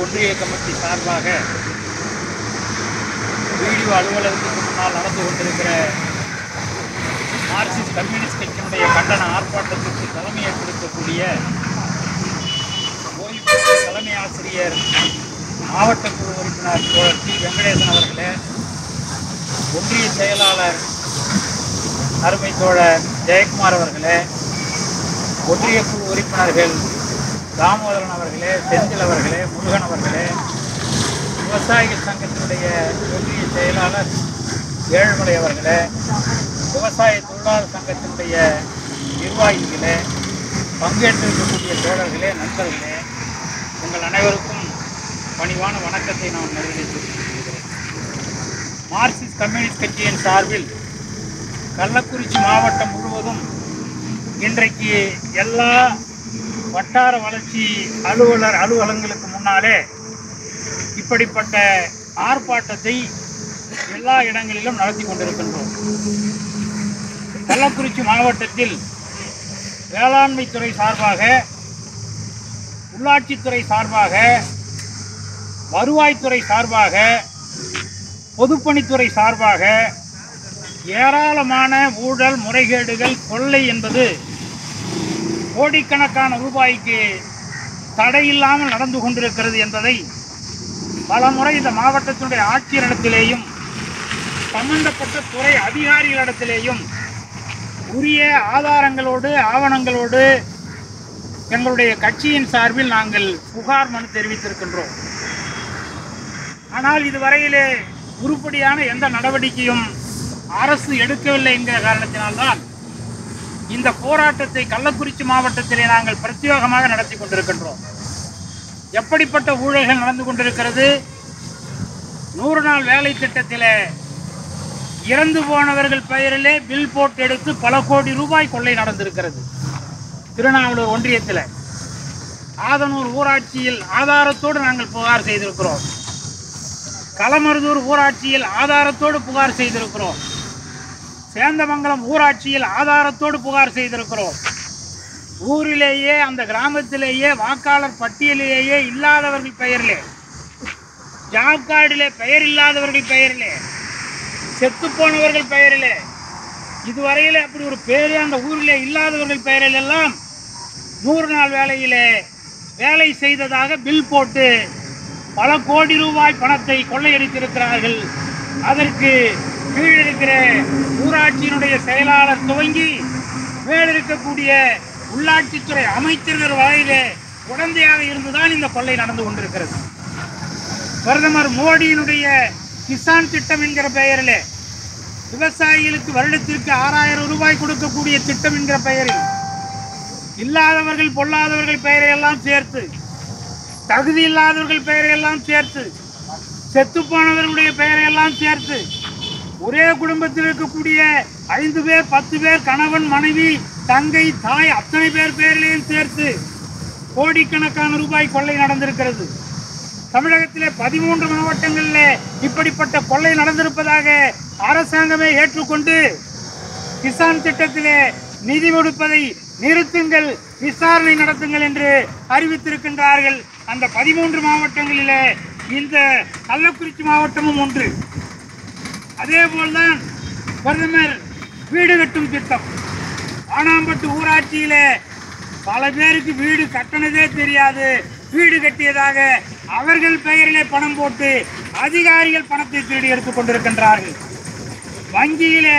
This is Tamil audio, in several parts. ஒன்றிய கமிட்டி சார்பாக வீடியோ அலுவலகத்துக்கு முன்னால் நடந்து கொண்டிருக்கிற மார்க்சிஸ்ட் கம்யூனிஸ்ட் கட்சியினுடைய கண்டன ஆர்ப்பாட்டத்திற்கு தலைமையை கொடுக்கக்கூடிய ஓய்வு பெற்ற தலைமை ஆசிரியர் மாவட்ட குழு உறுப்பினர் தோழர் டி. வெங்கடேசன் அவர்களே, ஒன்றிய செயலாளர் அருமை தோழர் ஜெயக்குமார் அவர்களே, ஒன்றிய குழு உறுப்பினர்கள் தாமோதரன் அவர்களே, செந்தில் அவர்களே, முருகன் அவர்களே, விவசாயிகள் சங்கத்தினுடைய ஒன்றிய செயலாளர் ஏழுமலை அவர்களே, விவசாய தொழிலாளர் சங்கத்தினுடைய நிர்வாகிகளே, பங்கேற்றிருக்கக்கூடிய தோழர்களே, நண்பர்களே, உங்கள் அனைவருக்கும் பணிவான வணக்கத்தை நான் நிறைவேற்றியிருக்கிறேன். மார்க்சிஸ்ட் கம்யூனிஸ்ட் கட்சியின் சார்பில் கள்ளக்குறிச்சி மாவட்டம் முழுவதும் இன்றைக்கு எல்லா வட்டார வளர்ச்சி அலுவலகங்களுக்கு முன்னாலே இப்படிப்பட்ட ஆர்ப்பாட்டத்தை எல்லா இடங்களிலும் நடத்தி கொண்டிருக்கின்றோம். கள்ளக்குறிச்சி மாவட்டத்தில் வேளாண்மைத்துறை சார்பாக, உள்ளாட்சித்துறை சார்பாக, வருவாய்த்துறை சார்பாக, பொதுப்பணித்துறை சார்பாக ஏராளமான ஊழல், முறைகேடுகள், கொள்ளை என்பது கோடிக்கணக்கான ரூபாய்க்கு தடையில்லாமல் நடந்து கொண்டிருக்கிறது என்பதை பல முறை இந்த மாவட்டத்தினுடைய ஆட்சியரிடத்திலேயும் சம்பந்தப்பட்ட துறை அதிகாரிகளிடத்திலேயும் உரிய ஆதாரங்களோடு ஆவணங்களோடு எங்களுடைய கட்சியின் சார்பில் நாங்கள் புகார் மனு தெரிவித்திருக்கின்றோம். ஆனால் இதுவரையிலே உருப்படியான எந்த நடவடிக்கையும் அரசு எடுக்கவில்லை என்கிற காரணத்தினால்தான் இந்த போராட்டத்தை கள்ளக்குறிச்சி மாவட்டத்திலே நாங்கள் பிரத்யேகமாக நடத்தி கொண்டிருக்கின்றோம். எப்படிப்பட்ட ஊழல்கள் நடந்து கொண்டிருக்கிறது? 100 நாள் வேலை திட்டத்திலே இறந்து போனவர்கள் பெயரிலே பில் போட்டு எடுத்து பல கோடி ரூபாய் கொள்ளை நடந்திருக்கிறது. திருநாவலூர் ஒன்றியத்தில் ஆதனூர் ஊராட்சியில் ஆதாரத்தோடு நாங்கள் புகார் செய்திருக்கிறோம். களமருதூர் ஊராட்சியில் ஆதாரத்தோடு புகார் செய்திருக்கிறோம். சேந்தமங்கலம் ஊராட்சியில் ஆதாரத்தோடு புகார் செய்திருக்கிறோம். ஊரிலேயே அந்த கிராமத்திலேயே வாக்காளர் பட்டியலிலேயே இல்லாதவர்கள் பெயரிலே, ஜாப் கார்டிலே பெயர் இல்லாதவர்கள் பெயரிலே, செத்துப்போனவர்கள் பெயரிலே, இதுவரையிலே அப்படி ஒரு பேரே அந்த ஊரிலே இல்லாதவர்கள் பெயரிலெல்லாம் 100 நாள் வேலையிலே வேலை செய்ததாக பில் போட்டு பல கோடி ரூபாய் பணத்தை கொள்ளையடித்திருக்கிறார்கள். அதற்கு கீழிருக்கிற ஊராட்சியினுடைய செயலாளர் துவங்கி மேலிருக்கக்கூடிய உள்ளாட்சித்துறை அமைச்சர்கள் வகையிலே உடந்தையாக இருந்துதான் இந்த கொள்ளை நடந்து கொண்டிருக்கிறது. பிரதமர் மோடியினுடைய கிசான் திட்டம் என்கிற பெயரிலே விவசாயிகளுக்கு வருடத்திற்கு 6000 ரூபாய் கொடுக்கக்கூடிய திட்டம் என்கிற பெயரில் இல்லாதவர்கள் பொல்லாதவர்கள் பெயரையெல்லாம் சேர்த்து, தகுதி இல்லாதவர்கள் பெயரையெல்லாம் சேர்த்து, செத்துப்போனவர்களுடைய பெயரையெல்லாம் சேர்த்து, ஒரே குடும்பத்தில் இருக்கக்கூடிய 5 பேர் 10 பேர், கணவன் மனைவி தங்கை தாய் அத்தனை பேர் பேரிலேயும் சேர்த்து கோடிக்கணக்கான ரூபாய் கொள்ளை நடந்திருக்கிறது. தமிழகத்திலே 13 மாவட்டங்களில் இப்படிப்பட்ட கொள்ளை நடந்திருப்பதாக அரசாங்கமே ஏற்றுக்கொண்டு கிசான் திட்டத்திலே நிதி கொடுப்பதை நிறுத்துங்கள், விசாரணை நடத்துங்கள் என்று அறிவித்திருக்கின்றார்கள். அந்த 13 மாவட்டங்களிலே இந்த கள்ளக்குறிச்சி மாவட்டமும் ஒன்று. அதேபோல்தான் பிரதமர் வீடு கட்டும் திட்டம், ஆனாம்பட்டு ஊராட்சியிலே பல பேருக்கு வீடு கட்டினதே தெரியாது, வீடு கட்டியதாக அவர்கள் பெயரிலே பணம் போட்டு அதிகாரிகள் பணத்தை திருடி எடுத்துக் கொண்டிருக்கின்றார்கள். வங்கியிலே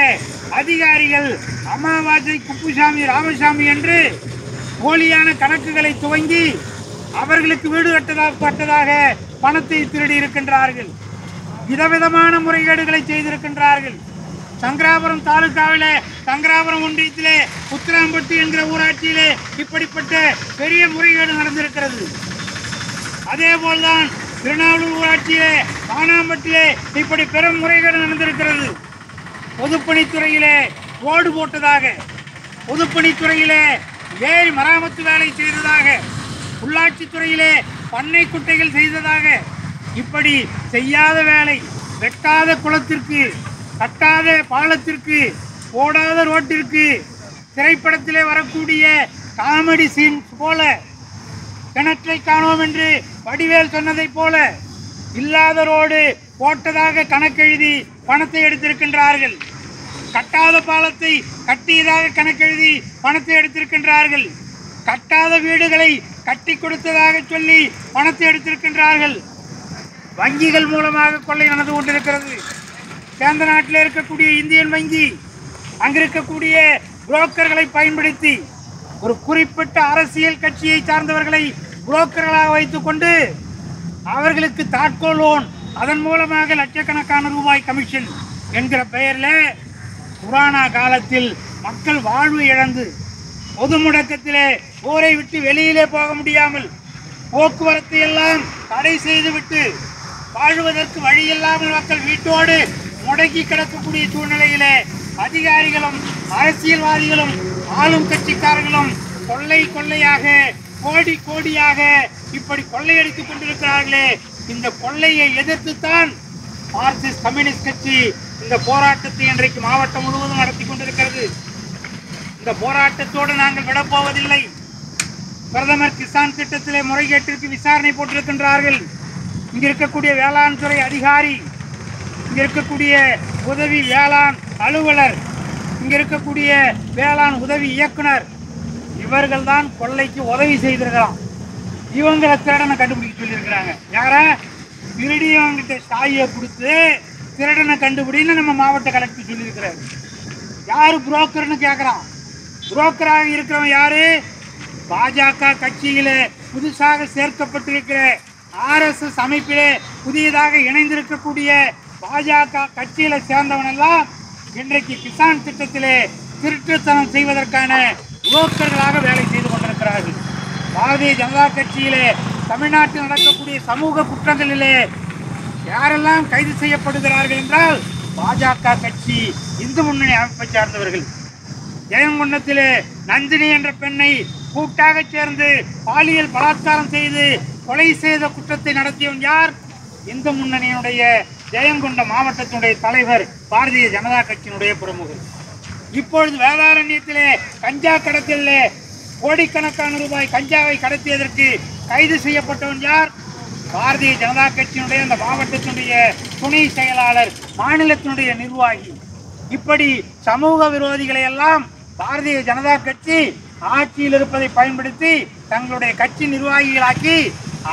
அதிகாரிகள் அமாவாசை குப்புசாமி ராமசாமி என்று போலியான கணக்குகளை துவங்கி அவர்களுக்கு வீடு கட்டதாக பணத்தை திருடி இருக்கின்றார்கள். விதவிதமான முறைகேடுகளை செய்திருக்கின்றார்கள். சங்கராபுரம் தாலுகாவிலே, சங்கராபுரம் ஒன்றியத்திலே, உத்திராம்பட்டு என்கிற ஊராட்சியிலே இப்படிப்பட்ட பெரிய முறைகேடு நடந்திருக்கிறது. அதேபோல்தான் திருநாவலூர் ஊராட்சியிலே, கானாம்பட்டிலே இப்படி பெரும் முறைகேடு நடந்திருக்கிறது. பொதுப்பணித்துறையிலே ரோடு போட்டதாக, பொதுப்பணித்துறையிலே ஏரி மராமத்து வேலை செய்ததாக, உள்ளாட்சித்துறையிலே பண்ணை குட்டைகள் செய்ததாக, இப்படி செய்யாத வேலை, வெட்டாத குளத்திற்கு, கட்டாத பாலத்திற்கு, போடாத ரோட்டிற்கு, திரைப்படத்திலே வரக்கூடிய காமெடி சீன்ஸ் போல கிணற்றை காணோம் என்று வடிவேல் சொன்னதைப் போல இல்லாதரோடு போட்டதாக கணக்கெழுதி பணத்தை எடுத்திருக்கின்றார்கள். கட்டாத பாலத்தை கட்டியதாக கணக்கெழுதி பணத்தை எடுத்திருக்கின்றார்கள். கட்டாத வீடுகளை கட்டி கொடுத்ததாக சொல்லி பணத்தை எடுத்திருக்கின்றார்கள். வங்கிகள் மூலமாக கொள்ளை நடந்து கொண்டிருக்கிறது. கேந்த நாட்டில் இருக்கக்கூடிய இந்தியன் வங்கி, அங்கிருக்கக்கூடிய புரோக்கர்களை பயன்படுத்தி ஒரு குறிப்பிட்ட அரசியல் கட்சியை சார்ந்தவர்களை புரோக்கர்களாக வைத்துக்கொண்டு அவர்களுக்கு தாட்கோல் லோன், அதன் மூலமாக லட்சக்கணக்கான ரூபாய் கமிஷன் என்கிற பெயரில் புராணா காலத்தில் மக்கள் வாழ்வு இழந்து பொது முடக்கத்திலே ஊரை விட்டு வெளியிலே போக முடியாமல் போக்குவரத்தை எல்லாம் தடை செய்துவிட்டு வாழ்வதற்கு வழி இல்லாமல் மக்கள் வீட்டோடு முடங்கி கிடக்கக்கூடிய சூழ்நிலையிலே அதிகாரிகளும் அரசியல்வாதிகளும் ஆளும் கட்சிக்காரர்களும் கொள்ளை கொள்ளையாக கோடி கோடியாக இப்படி கொள்ளையடித்துக் கொண்டிருக்கிறார்களே, இந்த கொள்ளையை எதிர்த்துத்தான் மார்க்சிஸ்ட் கம்யூனிஸ்ட் கட்சி இந்த போராட்டத்தை இன்றைக்கு மாவட்டம் முழுவதும் நடத்தி கொண்டிருக்கிறது. இந்த போராட்டத்தோடு நாங்கள் விடப்போவதில்லை. பிரதமர் கிசான் திட்டத்திலே முறைகேட்டிற்கு விசாரணை போட்டிருக்கின்றார்கள். இங்கே இருக்கக்கூடிய வேளாண் துறை அதிகாரி, இங்கே இருக்கக்கூடிய உதவி வேளாண் அலுவலர், இங்கே இருக்கக்கூடிய வேளாண் உதவி இயக்குனர், இவர்கள் தான் கொள்ளைக்கு உதவி செய்திருக்கலாம். இவங்களை திருடனை கண்டுபிடிக்க சொல்லியிருக்கிறாங்க. யாரா திருடியவங்கிட்ட சாயை கொடுத்து திருடனை கண்டுபிடின்னு நம்ம மாவட்ட கலெக்டர் சொல்லியிருக்கிறார். யார் புரோக்கர்னு கேட்குறான். புரோக்கராக இருக்கிறவன் யாரு? பாஜக கட்சியிலே புதுசாக சேர்க்கப்பட்டிருக்கிற RSS அமைப்பிலே புதியதாக இணைந்திருக்கக்கூடிய பாஜக கட்சியில சேர்ந்தவனெல்லாம் இன்றைக்கு கிசான் திட்டத்திலே திருட்டுத்தனம் செய்வதற்கான புரோக்கர்களாக வேலை செய்து கொண்டிருக்கிறார்கள். பாரதிய ஜனதா கட்சியிலே தமிழ்நாட்டில் நடக்கக்கூடிய சமூக குற்றங்களிலே யாரெல்லாம் கைது செய்யப்படுகிறார்கள் என்றால் பாஜக கட்சி இந்து முன்னணி அமைப்பை சார்ந்தவர்கள். ஜெயங்கொண்டத்திலே நந்தினி என்ற பெண்ணை கூட்டாக சேர்ந்து பாலியல் பலாத்காரம் செய்து கொலை செய்த குற்றத்தை நடத்தியவன் யார்? இந்து முன்னணியினுடைய ஜெயங்கொண்ட மாவட்டத்தினுடைய தலைவர், பாரதிய ஜனதா கட்சியினுடைய பிரமுகர். இப்பொழுது வேதாரண்யத்திலே கஞ்சா கடத்தலிலே கோடிக்கணக்கான ரூபாய் கஞ்சாவை கடத்தியதற்கு கைது செய்யப்பட்டவன் யார்? பாரதிய ஜனதா கட்சியினுடைய அந்த மாவட்டத்தினுடைய துணை செயலாளர், மாநிலத்தினுடைய நிர்வாகி. இப்படி சமூக விரோதிகளை எல்லாம் பாரதிய ஜனதா கட்சி ஆட்சியில் இருப்பதை பயன்படுத்தி தங்களுடைய கட்சி நிர்வாகிகளாக்கி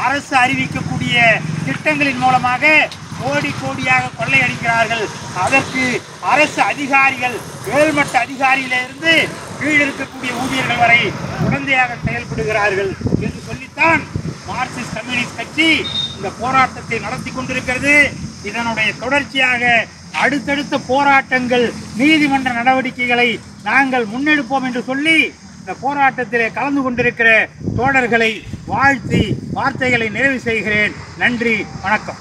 அரசு அறிவிக்கக்கூடிய திட்டங்களின் மூலமாக கோடி கோடியாக கொள்ளையடிக்கிறார்கள். அதற்கு அரசு அதிகாரிகள், மேல்மட்ட அதிகாரியிலிருந்து கீழ் இருக்கக்கூடிய ஊழியர்கள் வரை உடந்தையாக செயல்படுகிறார்கள் என்று சொல்லித்தான் மார்க்சிஸ்ட் கம்யூனிஸ்ட் கட்சி இந்த போராட்டத்தை நடத்தி கொண்டிருக்கிறது. இதனுடைய தொடர்ச்சியாக அடுத்தடுத்த போராட்டங்கள், நீதிமன்ற நடவடிக்கைகளை நாங்கள் முன்னெடுப்போம் என்று சொல்லி இந்த போராட்டத்திலே கலந்து கொண்டிருக்கிற தோழர்களை வாழ்த்தி வார்த்தைகளை நிறைவு செய்கிறேன். நன்றி, வணக்கம்.